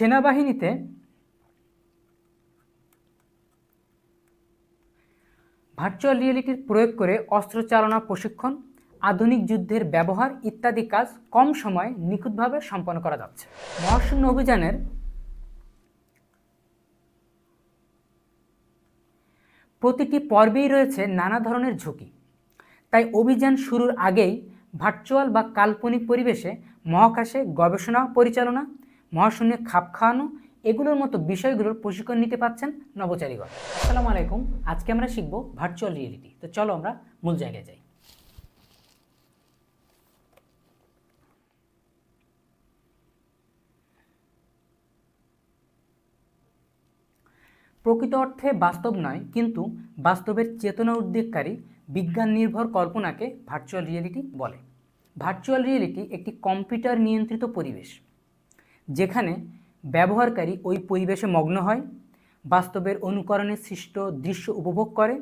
সেনাবাহিনীতে ভার্চুয়াল রিয়েলিটির প্রয়োগ করে অস্ত্র চালনা প্রশিক্ষণ आधुनिक युद्धेर व्यवहार इत्यादि काज कम समय निखुत भावे सम्पन्न करा जाच्छे। महाशून्य अभियानेर प्रतिटी पर्बेई रयेछे नाना धरनेर झुंकी, ताई अभियान शुरूर आगेई भार्चुअल बा काल्पनिक परिवेशे महाकाशे गवेषणा परिचालना महाशून्ये खाप खावानो एगुलोर मतो विषयगुलोर प्रशिक्षण निते पाच्छेन नवचारीगण। आसलामु आलाइकुम। आजके आमरा शिखबो भार्चुअल रियलिटी। तो चलो आमरा मूल जायगाय जाई। प्रकृत अर्थे वास्तव नय किन्तु वास्तवेर चेतना उद्वेगकारी विज्ञान निर्भर कल्पना के भार्चुअल रियलिटी बोले। भार्चुअल रियलिटी एक कम्पिउटार नियंत्रित परिवेश जेखाने व्यवहारकारी ओई परिवेशे मग्न हय, वास्तवेर अनुकरणे सृष्ट दृश्य उपभोग करे,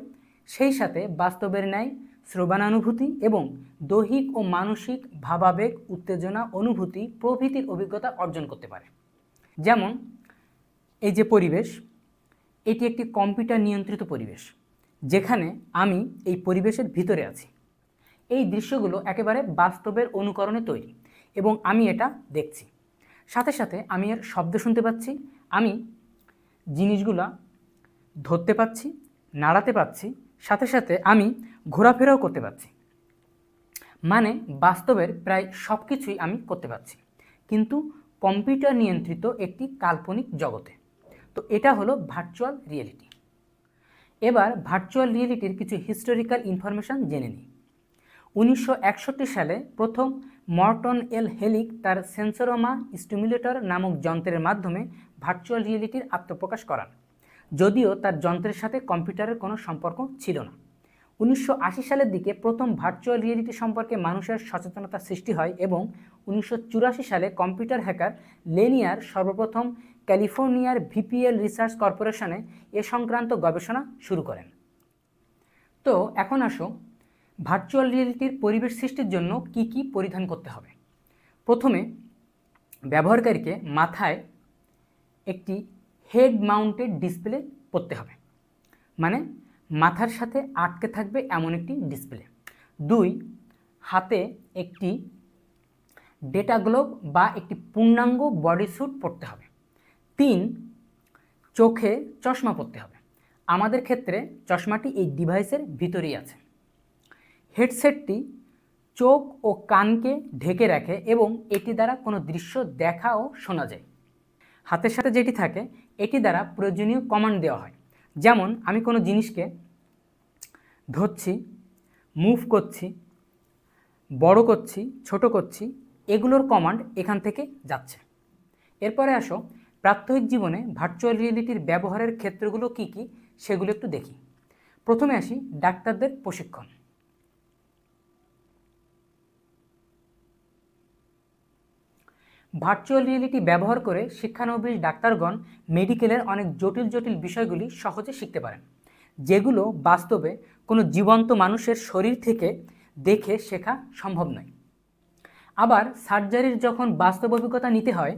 सेई साथे वास्तवेर न्याय श्रवणानुभूति एवं दैहिक और मानसिक भावावेग उत्तेजना अनुभूति प्रभृतिर अभिज्ञता अर्जन करते पारे। जेमन एई जे परिवेश एटी एक कम्पिউটার नियंत्रित परिवेश जेखाने आमी एई परिवेशेर भितरे आछि। एई दृश्यगुलो एकेबारे बास्तबेर अनुकरणे तैरी एबं आमी एटा देखछि, साथे साथे आमी एर शब्द शुनते पाच्छि, आमी जिनिसगुलो धरते पाच्छि, नाड़ाते पाच्छि, साथे साथे आमी घोराफेराओ करते पाच्छि। माने बास्तबेर प्राय सबकिछुई आमी करते पाच्छि किन्तु कम्पिউটার नियंत्रित एकटी काल्पनिक जगते। तो एटा हलो भार्चुअल रियलिटी। एबार भार्चुअल रियलिटीर किछु हिस्टोरिकल इनफरमेशन जेने नी। 1961 साले प्रथम मर्टन एल हेलिक तार सेंसरोमा स्टिमुलेटर नामक जंत्रेर माध्यमे भार्चुअल रियलिटीर आत्मप्रकाश करान, जदिओ तार जंत्रेर साथे कम्पिउटारेर कोनो सम्पर्क छिलो ना। 1980 सालेर दिके प्रथम भार्चुअल रियलिटी सम्पर्के मानुषेर सचेतनता सृष्टि हय एबं 1984 साले कम्पिउटार हैकार लेनियार सर्वप्रथम कैलिफोर्नियार VPL रिसार्च करपोरेशने ए संक्रांत गवेषणा शुरू करें। तो एखन आसो भार्चुअल रियलिटीर परिवेश सृष्टिर जन्य की कि परिधान करते हबे। प्रथमे व्यवहारकारीके माथाय एकटी हेड माउंटेड डिसप्ले पड़ते हबे, माने माथार साथे आटके थाकबे एमन एकटी डिसप्ले। दुई, हाथे एकटी डेटा ग्लोब बा एकटी पूर्णांग बडी सूट पड़ते हबे। तीन, चोखे चश्मा पड़ते हबे। आमादेर क्षेत्रे चश्माटी एई डिवाइसेर भितरेई आछे। हेडसेटटी चोख ओ कानके ढेके राखे एबं एटी द्वारा कोनो दृश्य देखा ओ शोना जाय। हाथेर साथे जेटी थाके एटी द्वारा प्रयोजनीय कमांड देওয়া हय, जेमन आमी कोनो जिनिसके धरछि, मुभ करछि, बड़ो करछि, छोटो करछि, एगुलोर कमांड एखान थेके जाच्छे। एरपरे आसो प्रात्यहिक जीवने भार्चुअल रियलिटीर व्यवहारेर क्षेत्रगुलो कि कि सेगुलो एकटु देखि। प्रथमे आसि डाक्तारदेर प्रशिक्षण। भार्चुअल रियलिटी व्यवहार करे शिक्षानबीश डाक्तारगण मेडिकेलेर अनेक जटिल जटिल विषयगुली सहजे शिखते पारेन, जेगुलो वास्तवे कोनो जीवंत मानुषेर शरीर थेके देखे शेखा सम्भव नय। आबार सार्जारिर जखन वास्तव अभिज्ञता निते हय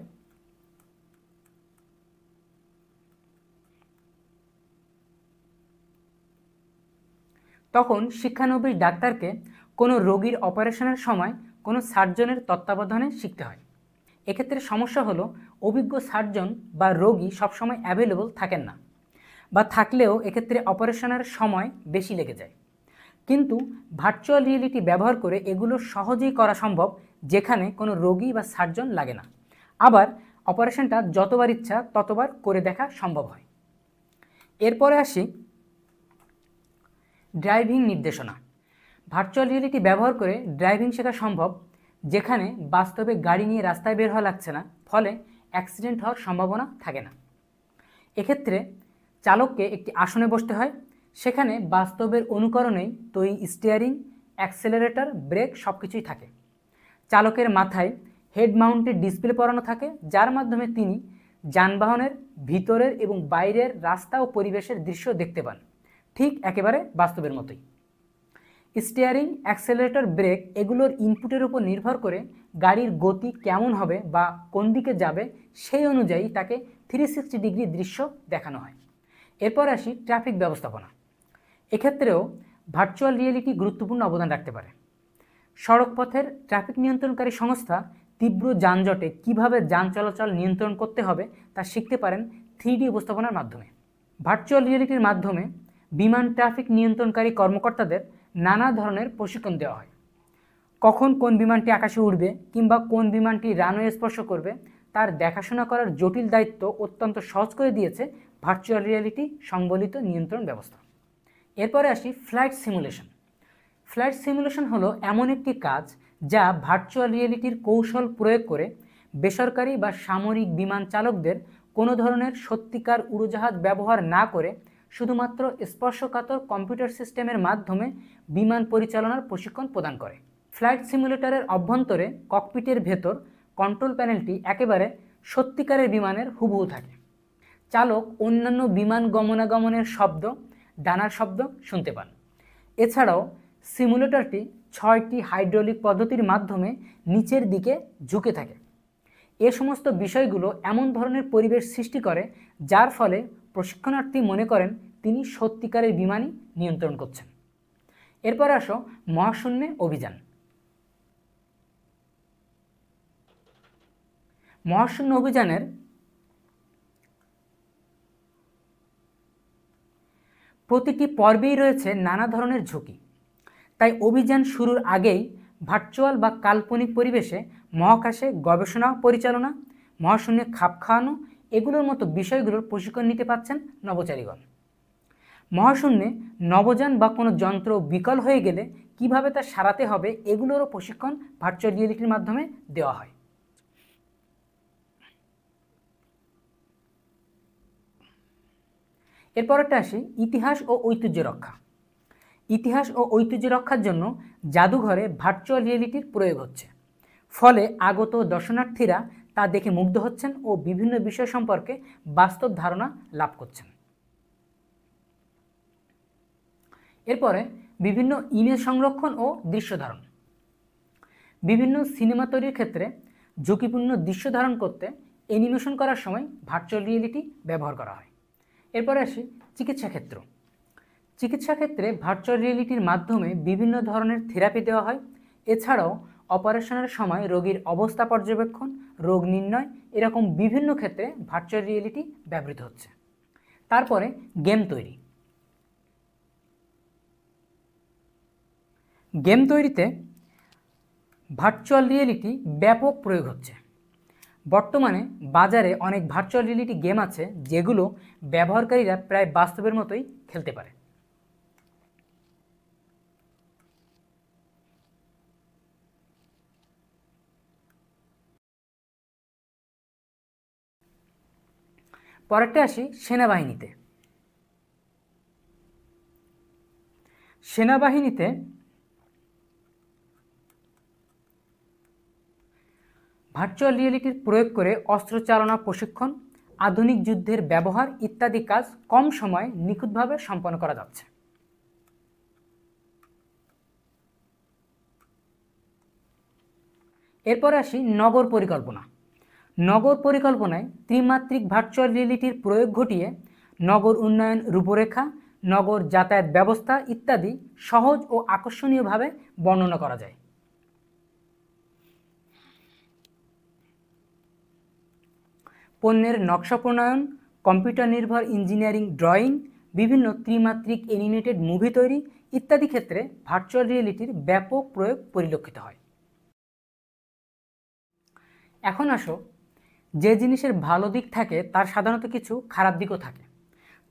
तखन शिक्षानबीश डाक्तारके कोनो रोगीर अपारेशनेर समय कोनो सार्जनेर तत्त्वाबधाने शिखते हय। एक क्षेत्र समस्या हलो अभिज्ञ सार्जन बा रोगी सब समय अवेलेबल थाकेन ना, बा थाकलेओ एक क्षेत्र अपारेशनेर समय बेशी लेगे जाए। किन्तु भार्चुअल रियलिटी व्यवहार करे एगुलो सहजेई करा सम्भव, जेखाने कोनो रोगी बा सार्जन लागे ना, आबार अपारेशनटा जतबार इच्छा ततबार करे देखा सम्भव हय। एरपरे आसि ड्राइविंग निर्देशना। भार्चुअल रियलिटी व्यवहार करे ड्राइविंग शेखा सम्भव, যেখানে বাস্তবে গাড়ি নিয়ে রাস্তায় বের হওয়া লাগছে না, ফলে অ্যাক্সিডেন্ট হওয়ার সম্ভাবনা থাকে না। এক্ষেত্রে চালককে একটি আসনে বসতে হয়, সেখানে বাস্তবের অনুকরণেই তৈরি স্টিয়ারিং, অ্যাক্সেলারেটর, ব্রেক সব কিছুই থাকে। চালকের মাথায় হেড মাউন্টেড ডিসপ্লে পরানো থাকে, যার মাধ্যমে তিনি যানবাহনের ভিতরের এবং বাইরের রাস্তা ও পরিবেশের দৃশ্য দেখতে পান, ঠিক একেবারে বাস্তবের মতোই। स्टीयरिंग एक्सेलरेटर ब्रेक एगुलोर इनपुटेर उपर निर्भर करे गाड़ीर गति केमन होबे बा कोन दिके जाबे सेई अनुयायी ताके 360 डिग्री दृश्य देखानो हय। एरपर आसि ट्राफिक व्यवस्थापना। एक क्षेत्रेओ भार्चुअल रियलिटी गुरुत्वपूर्ण अवदान राखते पारे। सड़क पथेर ट्राफिक नियंत्रणकारी संस्था तीव्र जानजटे किभाबे जान चलाचल नियंत्रण करते होबे ता शिखते पारेन 3D उपस्थापनार माध्यमे। भार्चुअल रियलिटिर माध्यमे विमान ट्राफिक नियंत्रणकारी कर्मकर्तादेर नाना धरनेर प्रशिक्षण देওয়া হয়। কখন কোন বিমানটি আকাশে উড়বে কিংবা কোন বিমানটি রানওয়ে স্পর্শ করবে তার দেখাশোনা করার জটিল দায়িত্ব অত্যন্ত সহজ করে দিয়েছে ভার্চুয়াল রিয়েলিটি সংবলিত নিয়ন্ত্রণ ব্যবস্থা। এরপরে আসি ফ্লাইট সিমুলেশন। ফ্লাইট সিমুলেশন হলো এমন একটি কাজ যা ভার্চুয়াল রিয়েলিটির কৌশল প্রয়োগ করে বেসরকারি বা সামরিক বিমান চালকদের কোনো ধরনের সত্যিকার উড়োজাহাজ ব্যবহার না করে শুধুমাত্র স্পর্শকাতর কম্পিউটার সিস্টেমের মাধ্যমে বিমান পরিচালনার প্রশিক্ষণ প্রদান করে। ফ্লাইট সিমুলেটরের অভ্যন্তরে ককপিটের ভেতর কন্ট্রোল প্যানেলটি একেবারে সত্যিকারের বিমানের হুবহু থাকে। চালক অন্যান্য বিমান গমনাগমনের শব্দ, ডানার শব্দ শুনতে পান। এছাড়াও সিমুলেটরটি 6টি হাইড্রোলিক পদ্ধতির মাধ্যমে নিচের দিকে ঝুঁকে থাকে। এ সমস্ত বিষয়গুলো এমন ধরনের পরিবেশ সৃষ্টি করে যার ফলে প্রশিক্ষণার্থী মনে করেন তিনি সত্যিকারের বিমানই নিয়ন্ত্রণ করছেন। এরপর আসো মহাশূন্যে অভিযান। মহাশূন্য অভিযানের প্রতিটি পর্বেই রয়েছে নানা ধরনের ঝুঁকি। তাই অভিযান শুরুর আগেই ভার্চুয়াল বা কাল্পনিক পরিবেশে মহাকাশে গবেষণা পরিচালনা, মহাশূন্যে খাপ খাওয়ানো এগুলোর মতো বিষয়গুলোর প্রশিক্ষণ নিতে পাচ্ছেন নভোচারীগণ। মহাশূন্যে নবযান বা কোনো যন্ত্র বিকল হয়ে গেলে কিভাবে তা সারাতে হবে এগুলোরও প্রশিক্ষণ ভার্চুয়াল রিয়েলিটির মাধ্যমে দেওয়া হয়। এরপরটা আসি ইতিহাস ও ঐতিহ্য রক্ষা। ইতিহাস ও ঐতিহ্য রক্ষার জন্য জাদুঘরে ভার্চুয়াল রিয়েলিটির প্রয়োগ হচ্ছে, ফলে আগত দর্শনার্থীরা তা দেখে মুগ্ধ হচ্ছেন ও বিভিন্ন বিষয় সম্পর্কে বাস্তব ধারণা লাভ করছেন। এরপরে বিভিন্ন ইমেজ সংরক্ষণ ও দৃশ্য ধারণ। বিভিন্ন সিনেমা তৈরির ক্ষেত্রে ঝুঁকিপূর্ণ দৃশ্য ধারণ করতে অ্যানিমেশন করার সময় ভার্চুয়াল রিয়েলিটি ব্যবহার করা হয়। এরপরে আসি চিকিৎসা ক্ষেত্র। চিকিৎসা ক্ষেত্রে ভার্চুয়াল রিয়েলিটির মাধ্যমে বিভিন্ন ধরনের থেরাপি দেওয়া হয়। এছাড়াও অপারেশনের সময় রোগীর অবস্থা পর্যবেক্ষণ, রোগ নির্ণয় এরকম বিভিন্ন ক্ষেত্রে ভার্চুয়াল রিয়েলিটি ব্যবহৃত হচ্ছে। তারপরে গেম তৈরি। গেম তৈরিতে ভার্চুয়াল রিয়েলিটি ব্যাপক প্রয়োগ হচ্ছে। বর্তমানে বাজারে অনেক ভার্চুয়াল রিয়েলিটি গেম আছে যেগুলো ব্যবহারকারীরা প্রায় বাস্তবের মতোই খেলতে পারে। পরেরটা আসি সেনাবাহিনীতে। সেনাবাহিনীতে ভার্চুয়াল রিয়েলিটির প্রয়োগ করে অস্ত্র চালনা প্রশিক্ষণ, আধুনিক যুদ্ধের ব্যবহার ইত্যাদি কাজ কম সময়ে নিখুঁতভাবে সম্পন্ন করা যাচ্ছে। এরপর আসি নগর পরিকল্পনা। নগর পরিকল্পনায় ত্রিমাত্রিক ভার্চুয়াল রিয়েলিটির প্রয়োগ ঘটিয়ে নগর উন্নয়ন রূপরেখা, নগর যাতায়াত ব্যবস্থা ইত্যাদি সহজ ও আকর্ষণীয়ভাবে বর্ণনা করা যায়। পণ্যের নকশা প্রণয়ন, কম্পিউটার নির্ভর ইঞ্জিনিয়ারিং ড্রয়িং, বিভিন্ন ত্রিমাত্রিক অ্যানিমেটেড মুভি তৈরি ইত্যাদি ক্ষেত্রে ভার্চুয়াল রিয়েলিটির ব্যাপক প্রয়োগ পরিলক্ষিত হয়। এখন আসো যে জিনিসের ভালো দিক থাকে তার সাধারণত কিছু খারাপ দিকও থাকে।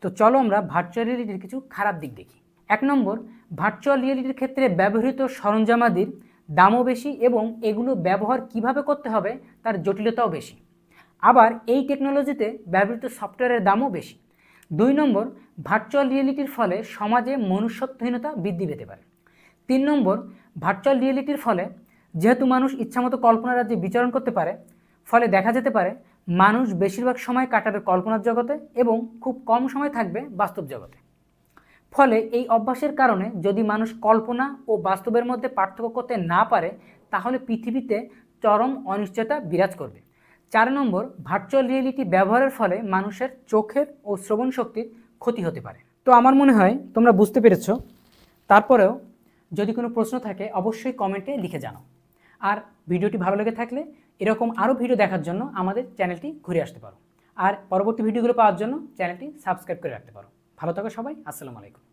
তো চলো আমরা ভার্চুয়াল রিয়েলিটির কিছু খারাপ দিক দেখি। 1 নম্বর, ভার্চুয়াল রিয়েলিটির ক্ষেত্রে ব্যবহৃত সরঞ্জামাদির দামও বেশি এবং এগুলো ব্যবহার কিভাবে করতে হবে তার জটিলতাও বেশি। আবার এই টেকনোলজিতে ব্যবহৃত সফটওয়্যারের দামও বেশি। 2 নম্বর, ভার্চুয়াল রিয়েলিটির ফলে সমাজে মনুষ্যত্বহীনতা বৃদ্ধি পেতে পারে। 3 নম্বর, ভার্চুয়াল রিয়েলিটির ফলে যেহেতু মানুষ ইচ্ছামতো কল্পনা রাজ্যে বিচরণ করতে পারে, ফলে দেখা যেতে পারে মানুষ বেশিরভাগ সময় কাটাবে কল্পনার জগতে এবং খুব কম সময় থাকবে বাস্তব জগতে। फले এই অভ্যাসের কারণে যদি মানুষ কল্পনা ও বাস্তবের মধ্যে পার্থক্য করতে না পারে তাহলে পৃথিবীতে চরম অনিশ্চয়তা বিরাজ করবে। 4 নম্বর, ভার্চুয়াল রিয়েলিটি ব্যবহারের ফলে মানুষের চোখের ও শ্রবণ শক্তির ক্ষতি হতে পারে। তো আমার মনে হয় তোমরা বুঝতে পেরেছো। তারপরেও যদি কোনো প্রশ্ন থাকে অবশ্যই কমেন্টে লিখে জানাও। আর ভিডিওটি ভালো লেগে থাকলে এরকম আরও ভিডিও দেখার জন্য আমাদের চ্যানেলটি ঘুরে আসতে পারো। আর পরবর্তী ভিডিওগুলো পাওয়ার জন্য চ্যানেলটি সাবস্ক্রাইব করে রাখতে পারো। ভালো থাকো সবাই, আসসালামু আলাইকুম।